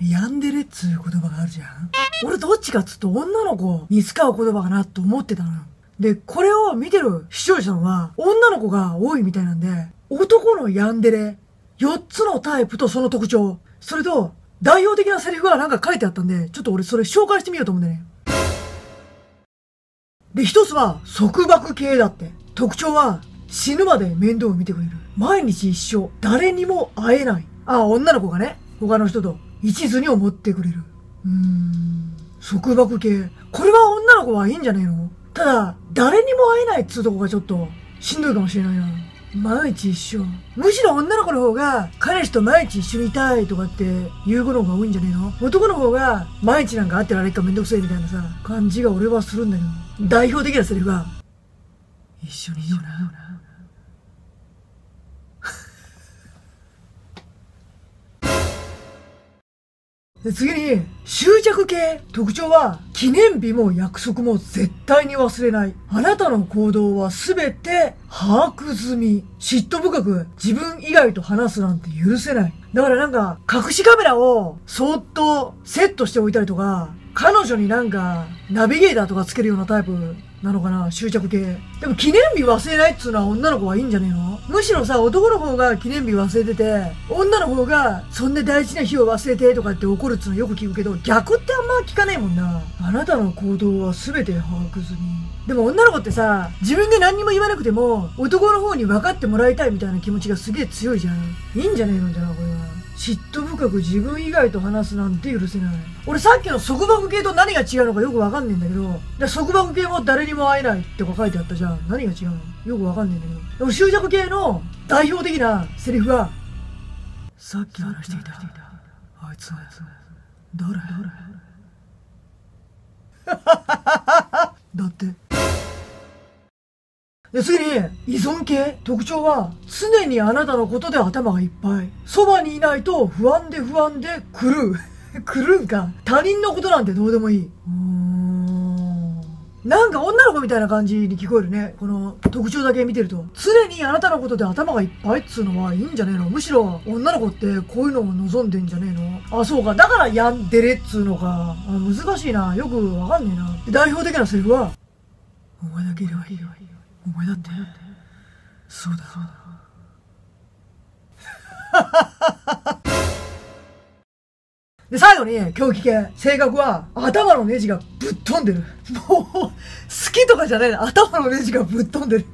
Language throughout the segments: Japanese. ヤンデレっつう言葉があるじゃん。俺どっちかっつうと女の子に使う言葉かなと思ってたのよ。で、これを見てる視聴者は女の子が多いみたいなんで、男のヤンデレ、4つのタイプとその特徴、それと代表的なセリフがなんか書いてあったんで、ちょっと俺それ紹介してみようと思うんだよね。で、一つは束縛系だって。特徴は死ぬまで面倒を見てくれる。毎日一生、誰にも会えない。あ、女の子がね、他の人と一途に思ってくれる。束縛系。これは女の子はいいんじゃねえの？ただ、誰にも会えないっつうとこがちょっとしんどいかもしれないな。毎日一緒。むしろ女の子の方が彼氏と毎日一緒にいたいとかって言う子の方が多いんじゃねえの？男の方が毎日なんか会ってられっかめんどくせえみたいなさ、感じが俺はするんだけど。代表的なセリフが、一緒にいような。次に、執着系。特徴は、記念日も約束も絶対に忘れない。あなたの行動はすべて把握済み。嫉妬深く自分以外と話すなんて許せない。だからなんか、隠しカメラをそっとセットしておいたりとか、彼女になんか、ナビゲーターとかつけるようなタイプなのかな、執着系。でも記念日忘れないっつうのは女の子はいいんじゃねえの？むしろさ、男の方が記念日忘れてて、女の方がそんな大事な日を忘れてとかって怒るっつうのよく聞くけど、逆ってあんま聞かねえもんな。あなたの行動は全て把握済み。でも女の子ってさ、自分で何にも言わなくても、男の方に分かってもらいたいみたいな気持ちがすげえ強いじゃん。いいんじゃねえのじゃな、これは。嫉妬深く自分以外と話すなんて許せない。俺さっきの束縛系と何が違うのかよくわかんねえんだけど、束縛系も誰にも会えないって書いてあったじゃん。何が違うのよくわかんねえんだけど。でも執着系の代表的なセリフは、さっき話していたあいつは誰？だって。で、次に、依存系。特徴は、常にあなたのことで頭がいっぱい。そばにいないと不安で狂う。狂うか。他人のことなんてどうでもいい。なんか女の子みたいな感じに聞こえるね。この特徴だけ見てると。常にあなたのことで頭がいっぱいっつうのはいいんじゃねえの？むしろ女の子ってこういうのも望んでんじゃねえの？あ、そうか。だからやんでれっつうのか。難しいな。よくわかんねえな。で、代表的なセリフは、お前だけいればいいよ。お前だって、そうだ。で、最後に、狂気系。性格は、頭のネジがぶっ飛んでる。もう、好きとかじゃない。頭のネジがぶっ飛んでる。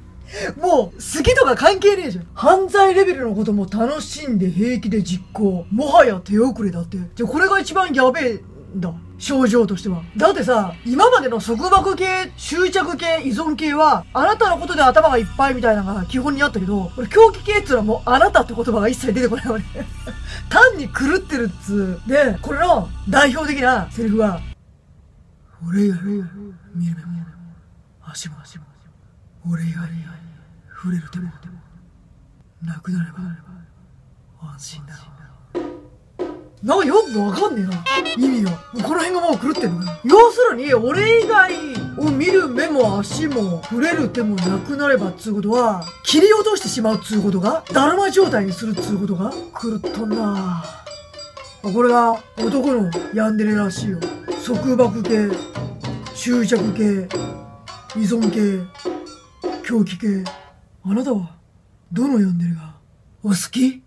もう、好きとか関係ねえじゃん。犯罪レベルのことも楽しんで平気で実行。もはや手遅れだって。じゃ、これが一番やべえんだ。症状としては。だってさ、今までの束縛系、執着系、依存系は、あなたのことで頭がいっぱいみたいなのが基本にあったけど、俺、狂気系っつうのはもう、あなたって言葉が一切出てこないわね。単に狂ってるっつう。で、これの代表的なセリフは、俺以外、見る目も、足も、俺以外、触れる手も、なくなれば、安心だろ。なんかよくわかんねえな。意味が。この辺がもう狂ってんのかな。要するに、俺以外を見る目も足も触れる手もなくなればっつうことは、切り落としてしまうっつうことが、だるま状態にするっつうことが、狂っとんな。これが男のヤンデレらしいよ。束縛系、執着系、依存系、狂気系。あなたは、どのヤンデレがお好き？